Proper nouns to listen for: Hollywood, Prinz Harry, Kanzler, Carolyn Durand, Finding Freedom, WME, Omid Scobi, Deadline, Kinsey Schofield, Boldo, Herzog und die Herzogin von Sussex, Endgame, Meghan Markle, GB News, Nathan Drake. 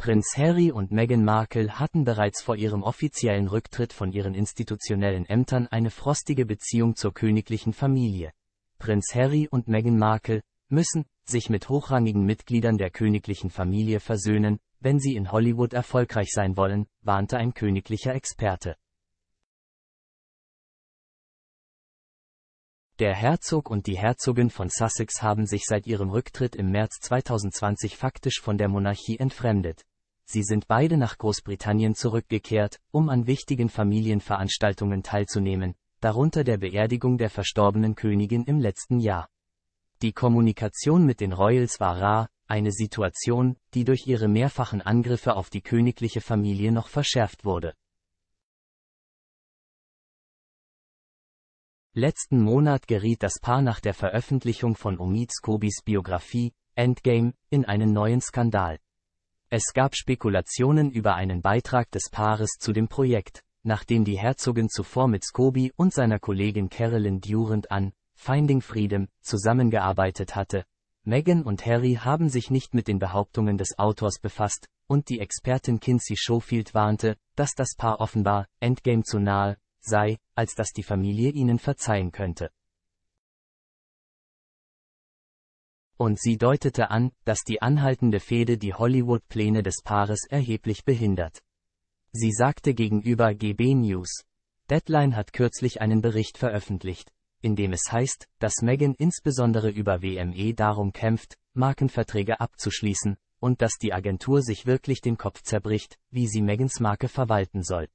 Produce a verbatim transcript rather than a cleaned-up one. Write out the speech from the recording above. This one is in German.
Prinz Harry und Meghan Markle hatten bereits vor ihrem offiziellen Rücktritt von ihren institutionellen Ämtern eine frostige Beziehung zur königlichen Familie. Prinz Harry und Meghan Markle müssen sich mit hochrangigen Mitgliedern der königlichen Familie versöhnen, wenn sie in Hollywood erfolgreich sein wollen, warnte ein königlicher Experte. Der Herzog und die Herzogin von Sussex haben sich seit ihrem Rücktritt im März zweitausendzwanzig faktisch von der Monarchie entfremdet. Sie sind beide nach Großbritannien zurückgekehrt, um an wichtigen Familienveranstaltungen teilzunehmen, darunter der Beerdigung der verstorbenen Königin im letzten Jahr. Die Kommunikation mit den Royals war rar, eine Situation, die durch ihre mehrfachen Angriffe auf die königliche Familie noch verschärft wurde. Letzten Monat geriet das Paar nach der Veröffentlichung von Omid Scobis Biografie, Endgame, in einen neuen Skandal. Es gab Spekulationen über einen Beitrag des Paares zu dem Projekt, nachdem die Herzogin zuvor mit Scobi und seiner Kollegin Carolyn Durand an Finding Freedom zusammengearbeitet hatte. Meghan und Harry haben sich nicht mit den Behauptungen des Autors befasst, und die Expertin Kinsey Schofield warnte, dass das Paar offenbar Endgame zu nahe sei, als dass die Familie ihnen verzeihen könnte. Und sie deutete an, dass die anhaltende Fehde die Hollywood-Pläne des Paares erheblich behindert. Sie sagte gegenüber G B News. Deadline hat kürzlich einen Bericht veröffentlicht, in dem es heißt, dass Meghan insbesondere über W M E darum kämpft, Markenverträge abzuschließen, und dass die Agentur sich wirklich den Kopf zerbricht, wie sie Meghans Marke verwalten soll.